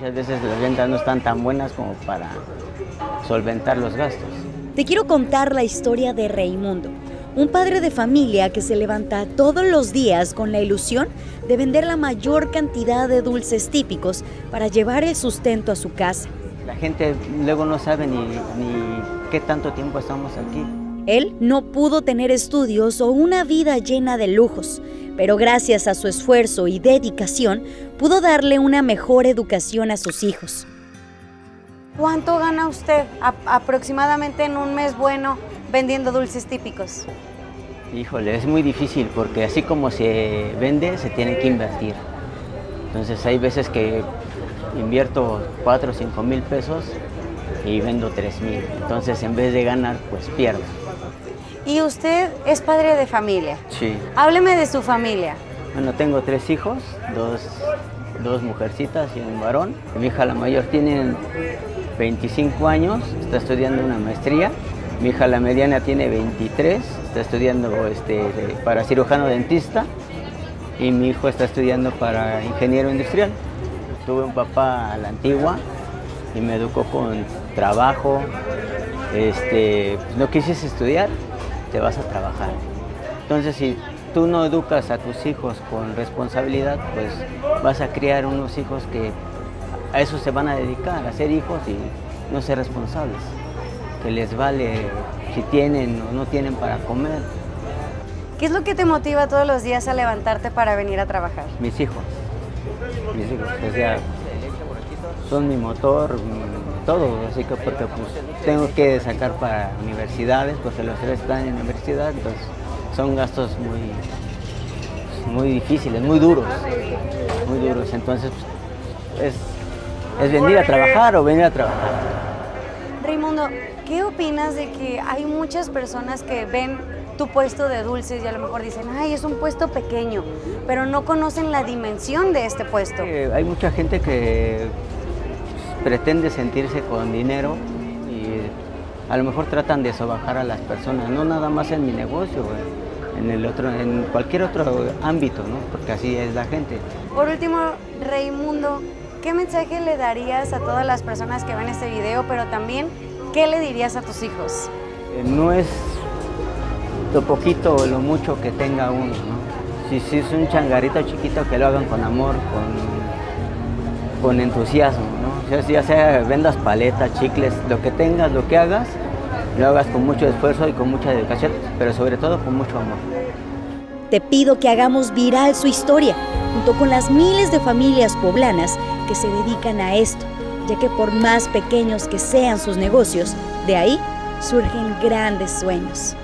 Muchas veces las ventas no están tan buenas como para solventar los gastos. Te quiero contar la historia de Raimundo, un padre de familia que se levanta todos los días con la ilusión de vender la mayor cantidad de dulces típicos para llevar el sustento a su casa. La gente luego no sabe ni qué tanto tiempo estamos aquí. Él no pudo tener estudios o una vida llena de lujos, pero gracias a su esfuerzo y dedicación pudo darle una mejor educación a sus hijos. ¿Cuánto gana usted aproximadamente en un mes bueno vendiendo dulces típicos? Híjole, es muy difícil porque así como se vende, se tiene que invertir. Entonces hay veces que invierto 4 o 5 mil pesos y vendo 3 mil. Entonces en vez de ganar, pues pierdo. ¿Y usted es padre de familia? Sí. Hábleme de su familia. Bueno, tengo 3 hijos, dos mujercitas y un varón. Mi hija la mayor tiene 25 años, está estudiando una maestría. Mi hija la mediana tiene 23, está estudiando para cirujano dentista. Y mi hijo está estudiando para ingeniero industrial. Tuve un papá a la antigua y me educó con trabajo. No quisiste estudiar, te vas a trabajar. Entonces, si tú no educas a tus hijos con responsabilidad, pues vas a criar unos hijos que a eso se van a dedicar, a ser hijos y no ser responsables, que les vale si tienen o no tienen para comer. ¿Qué es lo que te motiva todos los días a levantarte para venir a trabajar? Mis hijos, o sea, son mi motor, todo, así que porque pues tengo que sacar para universidades, porque los 3 están en universidad, entonces son gastos muy difíciles, muy duros, entonces pues, es venir a trabajar o venir a trabajar. Raimundo, ¿qué opinas de que hay muchas personas que ven tu puesto de dulces y a lo mejor dicen, ay, es un puesto pequeño, pero no conocen la dimensión de este puesto? Hay mucha gente que pretende sentirse con dinero y a lo mejor tratan de sobajar a las personas, no nada más en mi negocio, en cualquier otro ámbito, ¿no? Porque así es la gente. Por último, Raimundo, ¿qué mensaje le darías a todas las personas que ven este video, pero también qué le dirías a tus hijos? No es lo poquito o lo mucho que tenga uno, ¿no? Si es un changarito chiquito, que lo hagan con amor, con entusiasmo, ¿no? Ya sea vendas paletas, chicles, lo que tengas, lo que hagas, lo hagas con mucho esfuerzo y con mucha dedicación, pero sobre todo con mucho amor. Te pido que hagamos viral su historia, junto con las miles de familias poblanas que se dedican a esto, ya que por más pequeños que sean sus negocios, de ahí surgen grandes sueños.